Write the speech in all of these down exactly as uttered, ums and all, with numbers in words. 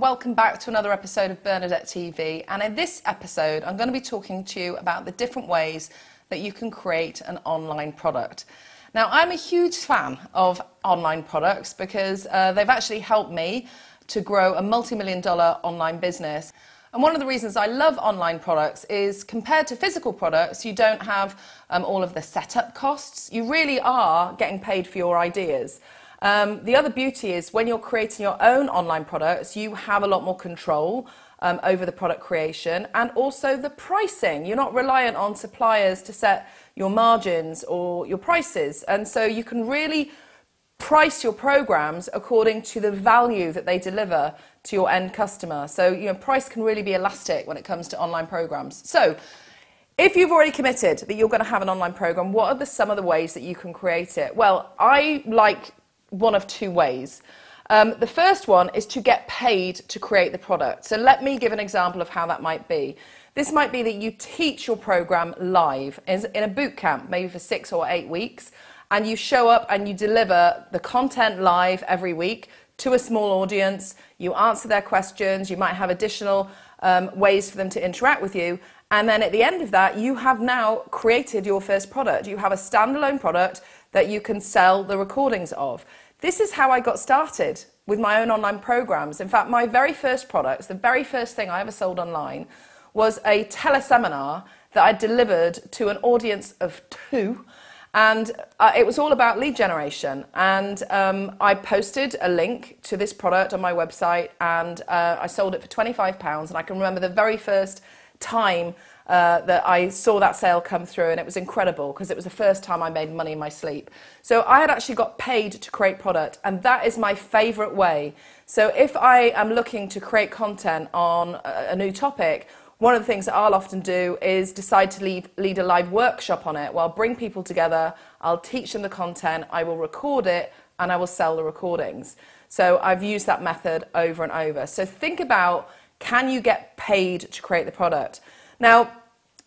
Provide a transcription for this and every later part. and welcome back to another episode of Bernadette T V. And in this episode, I'm going to be talking to you about the different ways that you can create an online product. Now, I'm a huge fan of online products because uh, they've actually helped me to grow a multi-million dollar online business. And one of the reasons I love online products is, compared to physical products, you don't have um, all of the setup costs. You really are getting paid for your ideas. Um, the other beauty is when you're creating your own online products, you have a lot more control um, over the product creation and also the pricing. You're not reliant on suppliers to set your margins or your prices. And so you can really price your programs according to the value that they deliver to your end customer. So, you know, price can really be elastic when it comes to online programs. So if you've already committed that you're going to have an online program, what are the, some of the ways that you can create it? Well, I like one of two ways. Um, the first one is to get paid to create the product. So let me give an example of how that might be. This might be that you teach your program live in a boot camp, maybe for six or eight weeks, and you show up and you deliver the content live every week to a small audience. You answer their questions, you might have additional um, ways for them to interact with you, and then at the end of that, you have now created your first product. You have a standalone product that you can sell the recordings of. This is how I got started with my own online programs. In fact, my very first products, the very first thing I ever sold online, was a teleseminar that I delivered to an audience of two, and uh, it was all about lead generation. And um, I posted a link to this product on my website, and uh, I sold it for twenty-five pounds, and I can remember the very first time uh, that I saw that sale come through, and it was incredible because it was the first time I made money in my sleep. So I had actually got paid to create product, and that is my favorite way. So if I am looking to create content on a new topic, one of the things that I'll often do is decide to leave, lead a live workshop on it, where I'll bring people together, I'll teach them the content, I will record it, and I will sell the recordings. So I've used that method over and over. So think about, can you get paid to create the product? Now,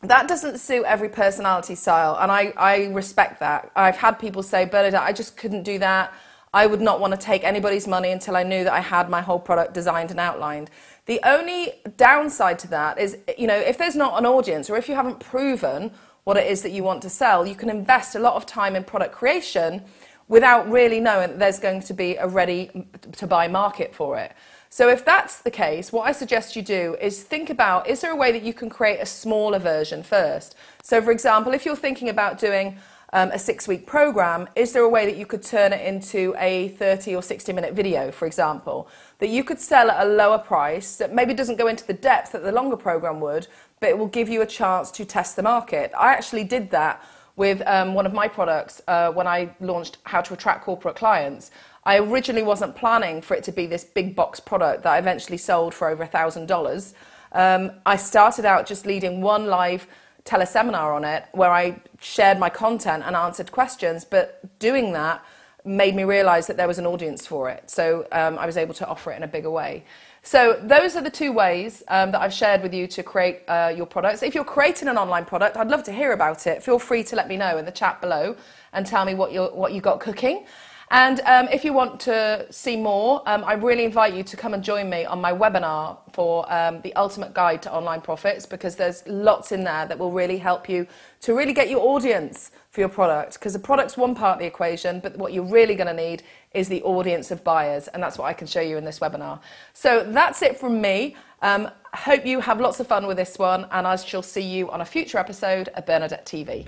that doesn't suit every personality style, and I, I respect that. I've had people say, Bernadette, I just couldn't do that. I would not want to take anybody's money until I knew that I had my whole product designed and outlined. The only downside to that is, you know, if there's not an audience, or if you haven't proven what it is that you want to sell, you can invest a lot of time in product creation without really knowing that there's going to be a ready-to-buy market for it. So if that's the case, what I suggest you do is think about, is there a way that you can create a smaller version first? So for example, if you're thinking about doing um, a six-week program, is there a way that you could turn it into a thirty or sixty minute video, for example, that you could sell at a lower price that maybe doesn't go into the depth that the longer program would, but it will give you a chance to test the market? I actually did that with um, one of my products uh, when I launched How to Attract Corporate Clients. I originally wasn't planning for it to be this big box product that I eventually sold for over a thousand dollars. Um, I started out just leading one live teleseminar on it, where I shared my content and answered questions, but doing that made me realise that there was an audience for it. So um, I was able to offer it in a bigger way. So those are the two ways um, that I've shared with you to create uh, your products. If you're creating an online product, I'd love to hear about it. Feel free to let me know in the chat below and tell me what, you're, what you've got cooking. And um, if you want to see more, um, I really invite you to come and join me on my webinar for um, the Ultimate Guide to Online Profits, because there's lots in there that will really help you to really get your audience for your product, because the product's one part of the equation, but what you're really going to need is the audience of buyers, and that's what I can show you in this webinar. So that's it from me. Um, hope you have lots of fun with this one, and I shall see you on a future episode of Bernadette T V.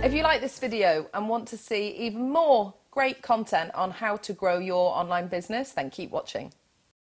If you like this video and want to see even more great content on how to grow your online business, then keep watching.